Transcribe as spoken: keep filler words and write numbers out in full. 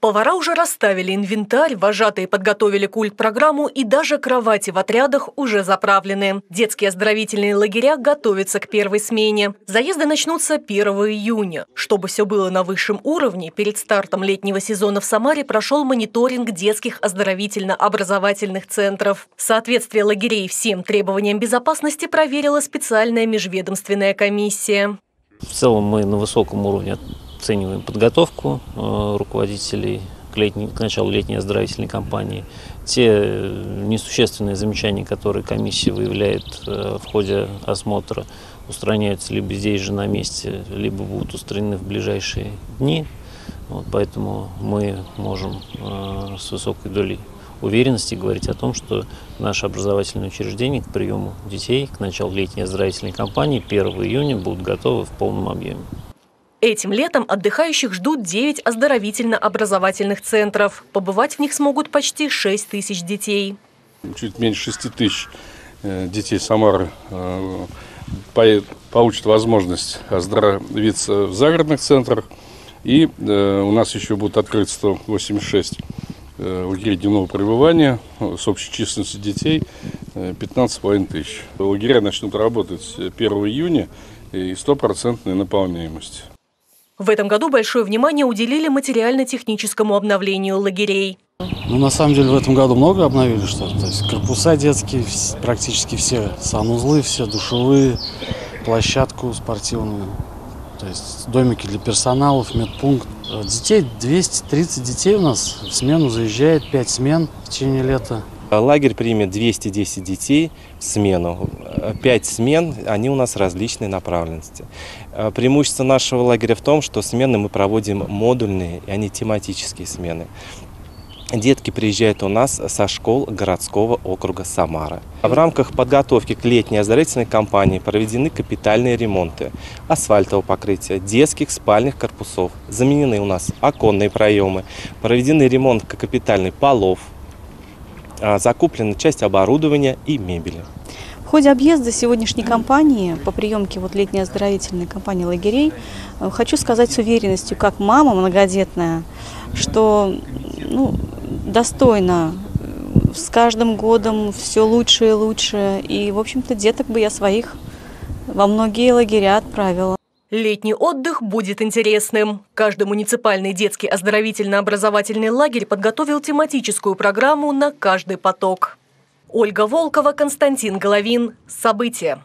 Повара уже расставили инвентарь, вожатые подготовили культ-программу и даже кровати в отрядах уже заправлены. Детские оздоровительные лагеря готовятся к первой смене. Заезды начнутся первого июня. Чтобы все было на высшем уровне, перед стартом летнего сезона в Самаре прошел мониторинг детских оздоровительно-образовательных центров. Соответствие лагерей всем требованиям безопасности проверила специальная межведомственная комиссия. В целом мы на высоком уровне оцениваем подготовку руководителей к, летней, к началу летней оздоровительной кампании. Те несущественные замечания, которые комиссия выявляет в ходе осмотра, устраняются либо здесь же на месте, либо будут устранены в ближайшие дни. Вот, поэтому мы можем э, с высокой долей уверенности говорить о том, что наше образовательное учреждение к приему детей к началу летней оздоровительной кампании первого июня будут готовы в полном объеме. Этим летом отдыхающих ждут девять оздоровительно-образовательных центров. Побывать в них смогут почти шесть тысяч детей. Чуть меньше шести тысяч детей Самары получат возможность оздоровиться в загородных центрах. И э, у нас еще будут открыты сто восемьдесят шесть э, лагерей дневного пребывания с общей численностью детей э, пятнадцать с половиной тысяч. Лагеря начнут работать первого июня и стопроцентная наполняемость. В этом году большое внимание уделили материально-техническому обновлению лагерей. Ну, на самом деле в этом году много обновили что-то. То есть корпуса детские, практически все санузлы, все душевые, площадку спортивную. То есть домики для персоналов, медпункт. Детей двести тридцать детей у нас в смену заезжает, пять смен в течение лета. Лагерь примет двести десять детей в смену. пять смен, они у нас различной направленности. Преимущество нашего лагеря в том, что смены мы проводим модульные, а не тематические смены. Детки приезжают у нас со школ городского округа Самара. В рамках подготовки к летней оздоровительной кампании проведены капитальные ремонты асфальтового покрытия, детских спальных корпусов. Заменены у нас оконные проемы, проведены ремонт капитальных полов, закуплена часть оборудования и мебели. В ходе объезда сегодняшней кампании по приемке вот летней оздоровительной кампании лагерей хочу сказать с уверенностью, как мама многодетная, что ну, достойно, с каждым годом все лучше и лучше. И, в общем-то, деток бы я своих во многие лагеря отправила. Летний отдых будет интересным. Каждый муниципальный детский оздоровительно-образовательный лагерь подготовил тематическую программу на каждый поток. Ольга Волкова, Константин Головин. События.